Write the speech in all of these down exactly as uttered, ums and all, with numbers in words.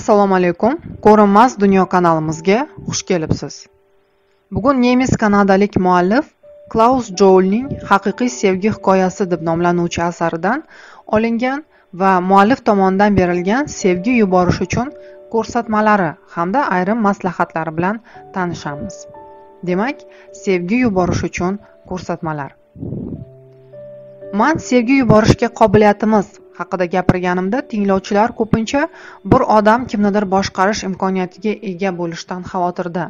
Assalomu alaykum. Ko'rinmas dunyo kanalimizga xush kelibsiz. Bugun nemis kanadalik muallif Klaus Jöllning Haqiqiy sevgi hikoyasi deb nomlanuvchi asaridan olingan va muallif tomonidan berilgan sevgi yuborish uchun ko'rsatmalari hamda ayrim maslahatlari bilan tanishamiz. Demak, sevgi yuborish uchun ko'rsatmalar. Men sevgi yuborishga qobiliyatimiz haqida gapirganimda tinglovchilar ko'pincha bir odam kimnidir boshqarish imkoniyatiga ega bo'lishdan xavotirda.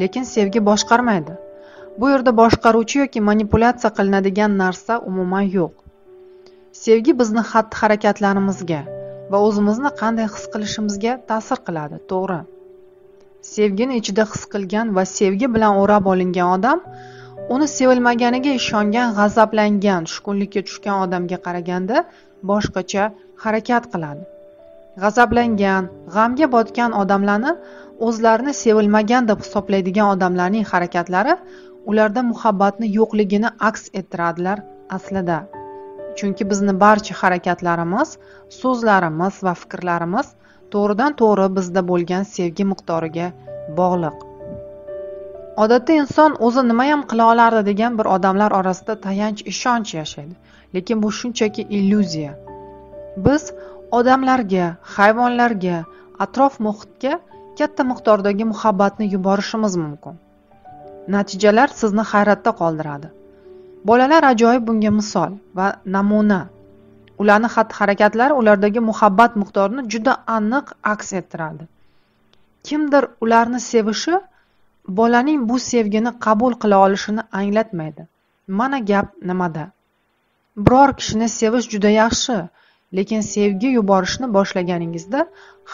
Lekin sevgi boshqarmaydi. Bu yerda boshqaruvchi yoki manipulyatsiya qilinadigan narsa umuman yo'q. Sevgi bizni xatti-harakatlarimizga va o'zimizni qanday his qilishimizga ta'sir qiladi, to'g'ri? Sevgini ichida his qilgan va sevgi bilan o'rab olingan odam uni sevilmaganiga ishongan, g'azablangan, tushkunlikka tushgan odamga qaraganda boshqacha harakat qiladi. G'azablangan, g'amga botgan odamlarni o'zlarini sevilmagan deb hisoblaydigan odamlarning harakatlari ularda muhabbatni yo'qligini aks ettiradilar aslida. Chunki bizni barcha harakatlarimiz, so'zlarimiz va fikrlarimiz to'g'ridan-to'g'ri bizda bo'lgan sevgi miqdoriga bog'liq. Odatda inson o'zi nimayam qila olardi degan bir odamlar orasida tayanch ishonch yashaydi. Lekin bu shunchaki illyuziya. Biz odamlarga, hayvonlarga, atrof muhitga katta miqdordagi muhabbatni yuborishimiz mumkin. Natijalar sizni hayratda qoldiradi. Bolalar ajoyib bunga misol va namuna. Ularning xatti-harakatlari ulardagi muhabbat miqdorini juda aniq aks ettiradi. Kimdir ularni sevishi bolaning bu sevgini qabul qila olishini anglatmaydi. Mana gap nimada? Biror kishini sevish juda yaxshi, lekin sevgi yuborishni boshlaganingizda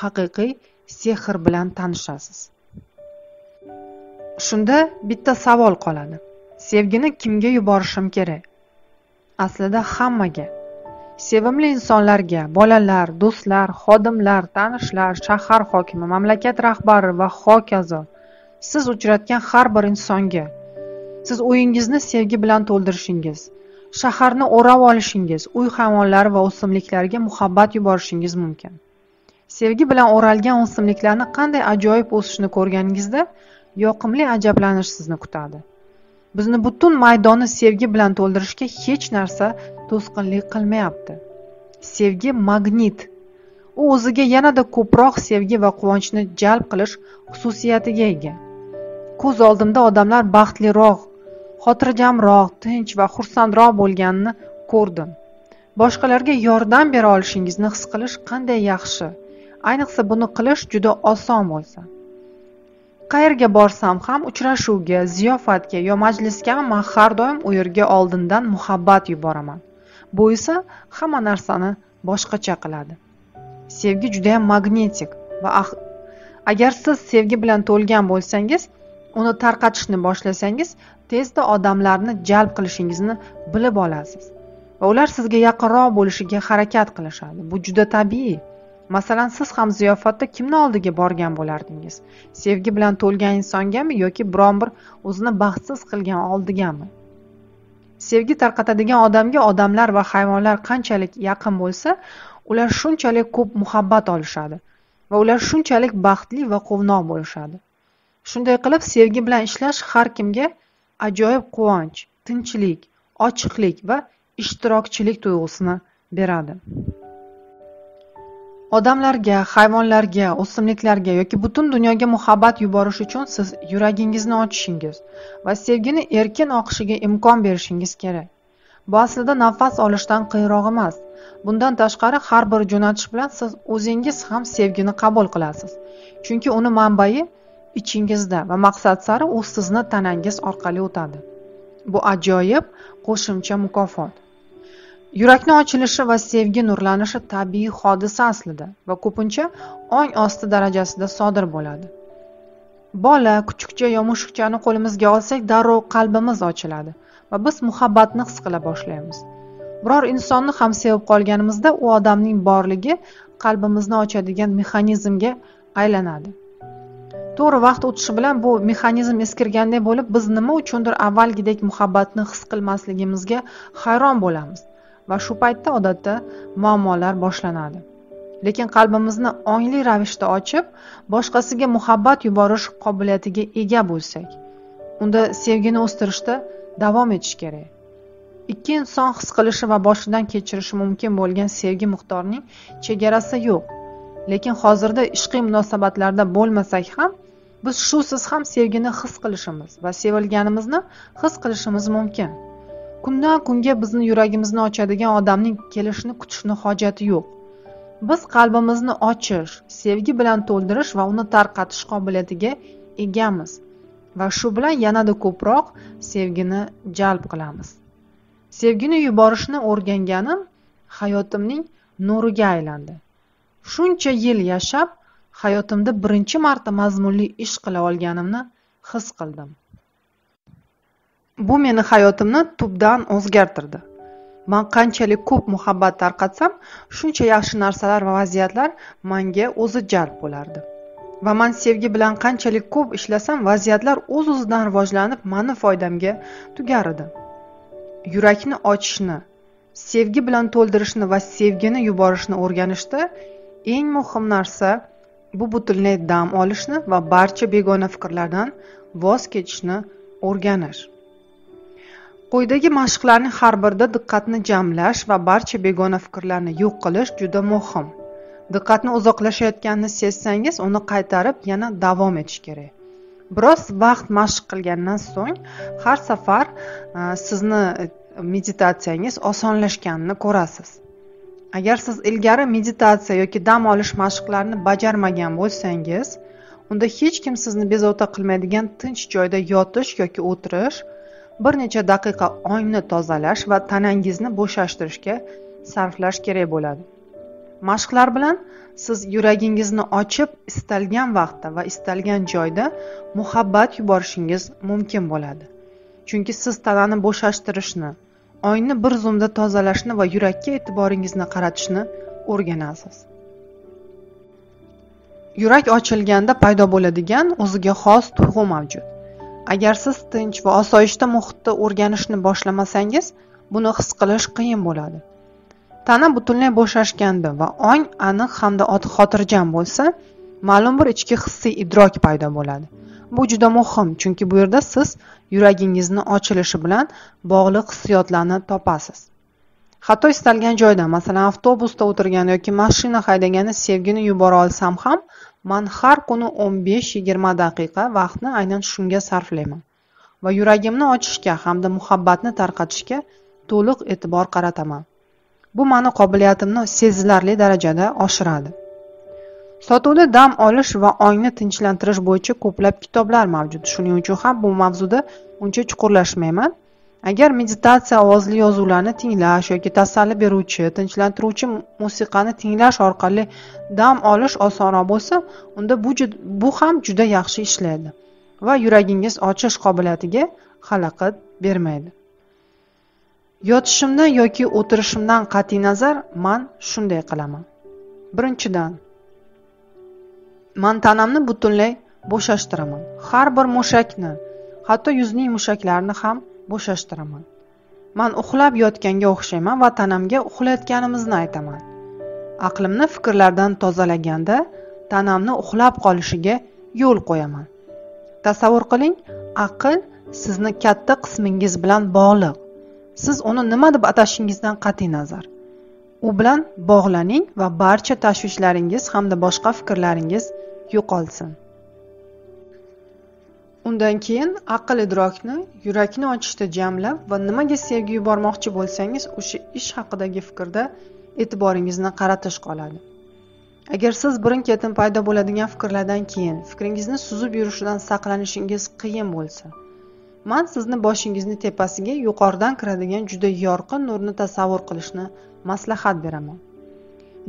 haqiqiy sehr bilan tanishasiz. Shunda bitta savol qoladi. Sevgini kimga yuborishim kerak? Aslida hammaga. Sevimli insonlarga, bolalar, do'stlar, xodimlar, tanishlar, shahar hokimi, mamlakat rahbari va hokazo. Siz uchratgan har bir insonga, siz uyingizni sevgi bilan to'ldirishingiz, shaharni o'rab olishingiz, uy hayvonlari va o'simliklarga muhabbat yuborishingiz mumkin. Sevgi bilan o'ralgan o'simliklarni qanday ajoyib o'sishini ko'rganingizda yoqimli ajablanish sizni kutadi. Bizni butun maydonni sevgi bilan to'ldirishga hech narsa to'sqinlik qilmayapti. Sevgi magnit. U o'ziga yanada ko'proq sevgi va quvonchni jalb qilish xususiyatiga ega. Ko'z oldimda odamlar baxtliroq, xotirjamroq, tinch va xursandroq bo'lganini ko'rdim. Boshqalarga yordam bera olishingizni his qilish qanday yaxshi. Ayniqsa buni qilish juda oson bo'lsa. Qayerga borsam ham uchrashuvga, ziyofatga yo majlisga men har doim u yerga oldindan muhabbat yuboraman. Bu esa hamma narsani boshqacha qiladi. Sevgi juda ham magnetik va agar siz sevgi bilan to'lgan bo'lsangiz, uni tarqatishni boshlasangiz, tezda odamlarni jalb qilishingizni bilib olasiz va ular sizga yaqinroq bo'lishiga harakat qilishadi. Bu juda tabiiy. Masalan, siz ham ziyofatda kimni oldiga borgan bo'lardingiz? Sevgi bilan to'lgan insongami yoki biron bir o'zini baxtsiz qilgan oldigami? Sevgi tarqatadigan odamga odamlar va hayvonlar qanchalik yaqin bo'lsa, ular shunchalik ko'p muhabbat olishadi va ular shunchalik baxtli va quvnoq bo'lishadi. Shunday qilib, sevgi bilan ishlash har kimga ajoyib quvonch, tinchlik, ochiqlik va ishtirokchilik tuyg'usini beradi. Odamlarga, hayvonlarga, o'simliklarga yoki butun dunyoga muhabbat yuborish uchun siz yuragingizni ochishingiz va sevgini erkin oqishiga imkon berishingiz kerak. Bu aslida nafas olishdan qiyroq emas. Bundan tashqari har bir jo'natish bilan siz o'zingiz ham sevgini qabul qilasiz. Chunki uni manbai ichingizda va maqsad sari u sizni tanangiz orqali o'tadi. Bu ajoyib qo'shimcha mukofot. Yurakning ochilishi va sevgi nurlanishi tabiiy hodisa aslida va ko'pincha ong osti darajasida sodir bo'ladi. Bola, kuchukcha yo mushukchani qo'limizga olsak, darrov qalbimiz ochiladi va biz muhabbatni his qila boshlaymiz. Biror insonni ham sevib qolganimizda u odamning borligi qalbimizni ochadigan mexanizmga aylanadi. To'g'ri, vaqt o'tishi bilan bu mexanizm eskirganday bo'lib, biz nima uchundir avvalgidek muhabbatni his qilmasligimizga hayron bo'lamiz va shu paytda odatda muammolar boshlanadi. lekin qalbimizni ongli ravishda ochib, boshqasiga muhabbat yuborish qobiliyatiga ega bo'lsak, unda sevgini o'stirishda davom etish kerak. Ikki inson his qilishi va boshidan kechirishi mumkin bo'lgan sevgi miqdorining chegarasi yo'q. Lekin hozirda ishqiy munosabatlarda bo'lmasak ham, biz shusiz ham sevgini his qilishimiz va sevilganimizni his qilishimiz mumkin. Kundan kunga bizni yuragimizni ochadigan odamning kelishini kutishni hojati yo'q. Biz qalbimizni ochish, sevgi bilan to'ldirish va uni tarqatish qobiliyatiga egamiz va shu bilan yanada ko'proq sevgini jalb qilamiz. Sevgini yuborishni o'rganganim hayotimning nuriga aylandi. Shuncha yil yashab, hayotimda birinchi marta mazmunli ish qila olganimni his qildim. Bu meni hayotimni tubdan o'zgartirdi. Men qanchalik ko'p muhabbat tarqatsam, shuncha yaxshi narsalar va vaziyatlar menga o'zi jalb bo'lardi. Va men sevgi bilan qanchalik ko'p ishlasam, vaziyatlar o'z-o'zidan rivojlanib, meni foydamga tugar edi. Yurakni ochishni, sevgi bilan to'ldirishni va sevgini yuborishni o'rganishda eng muhim narsa bu butunlay dam olishni va barcha begona fikrlardan voz kechishni o'rganish. Quyidagi mashqlarning har birida diqqatni jamlash va barcha begona fikrlarni yo'q qilish juda muhim. Diqqatni uzoqlashayotganini sezsangiz, uni qaytarib yana davom etish kerak. Biroz vaqt mashq qilgandan so'ng har safar sizni meditatsiyangiz osonlashganini ko'rasiz. Agar siz ilgari meditatsiya yoki dam olish mashqlarini bajarmagan bo'lsangiz, unda hech kim sizni bezovta qilmaydigan tinch joyda yotish yoki o'tirish, bir necha daqiqa ongni tozalash va tanangizni bo'shashtirishga sarflash kerak bo'ladi. Mashqlar bilan siz yuragingizni ochib, istalgan vaqtda va istalgan joyda muhabbat yuborishingiz mumkin bo'ladi. Chunki siz tanani bo'shashtirishni, ongni bir zumda tozalashni va yurakka e'tiboringizni qaratishni o'rganasiz. Yurak ochilganda paydo bo'ladigan o'ziga xos tuyg'u mavjud. Agar siz tinch va osoyishta muhitda o'rganishni boshlamasangiz, buni his qilish qiyin bo'ladi. Tana butunlay bo'shashganda va ong aniq hamda xotirjam bo'lsa, ma'lum bir ichki hissiy idrok paydo bo'ladi. Bu juda muhim, chunki bu yerda siz yuragingizni ochilishi bilan bog'liq hissiyotlarni topasiz. Hatto istalgan joyda, masalan, avtobusda o'tirgan yoki mashina haydaganda sevgini yubora olsam ham, men har kuni o'n besh yigirma daqiqa vaqtni aynan shunga sarflayman va yuragimni ochishga hamda muhabbatni tarqatishga to'liq e'tibor qarataman. Bu meni qobiliyatimni sezilarli darajada oshiradi. Sotuvda dam olish va ongni tinchlantirish bo'yicha ko'plab kitoblar mavjud. Shuning uchun ham bu mavzuda uncha chuqurlashmayman. Agar meditatsiya ovozli yozuvlarni tinglash yoki tasalli beruvchi, tinchlantiruvchi musiqani tinglash orqali dam olish osonroq bo'lsa, unda bu bu ham juda yaxshi ishlaydi va yuragingiz ochish qobiliyatiga xalaqit bermaydi. Yotishimdan yoki o'tirishimdan qat'i nazar men shunday qilaman. Birinchidan, men tanamni butunlay bo'shashtiraman. Har bir mushakni, hatto yuzning mushaklarini ham bo'shashtiraman. Men uxlab yotganga o'xshayman va tanamga uxlayotganimizni aytaman. Aqlimni fikrlardan tozalaganda tanamni uxlab qolishiga yo'l qo'yaman. Tasavvur qiling, aql sizni katta qismingiz bilan bog'liq. Siz uni nima deb atashingizdan qat'i nazar u bilan bog'laning va barcha tashvishlaringiz hamda boshqa fikrlaringiz yo'qolsin. Undan keyin aql idrokni yurakni ochishda jamlab va nimaga sevgi yubormoqchi bo'lsangiz, o'sha ish haqidagi fikrda e'tiboringizni qaratish qoladi. Agar siz birin-ketin paydo bo'ladigan fikrlardan keyin fikringizni suzib yurishidan saqlanishingiz qiyin bo'lsa, men sizni boshingizni tepasiga yuqoridan kiradigan juda yorqin nurni tasavvur qilishni maslahat beraman.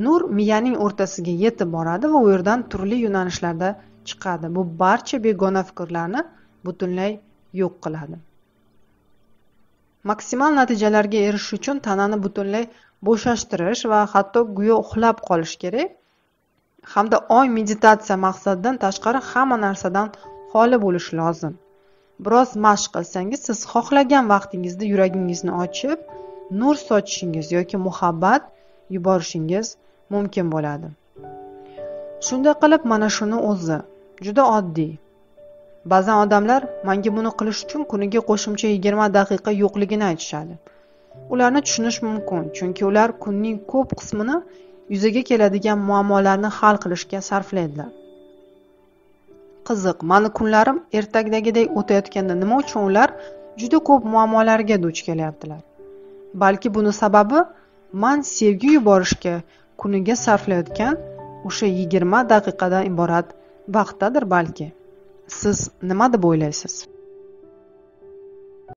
Nur miyaning o'rtasiga yetib boradi va u yerdan turli yo'nalishlarda chiqadi. Bu barcha begona fikrlarni butunlay yo'q qiladi. Maksimal natijalarga erishish uchun tanani butunlay bo'shashtirish va hatto go'yo uxlab qolish kerak. Hamda oy meditatsiya maqsadidan tashqari hamma narsadan xoli bo'lish lozim. Biroz mashq qilsangiz, siz xohlagan vaqtingizda yuragingizni ochib, nur sochishingiz yoki muhabbat yuborishingiz mumkin bo'ladi. Shunday qilib mana shuni o'zi juda oddiy. Ba'zan odamlar menga buni qilish uchun kuniga qo'shimcha yigirma daqiqa yo'qligini aytishadi. Ularni tushunish mumkin, chunki ular kunning ko'p qismini yuzaga keladigan muammolarni hal qilishga sarflaydilar. Qiziq, meni kunlarim ertagidagidek o'tayotganda nima uchun ular juda ko'p muammolarga duch kelyaptilar? Balki buni sababi men sevgi yuborishga kuniga sarflayotgan o'sha yigirma daqiqadan iborat vaqtdadir balki. Siz nima deb o'ylaysiz?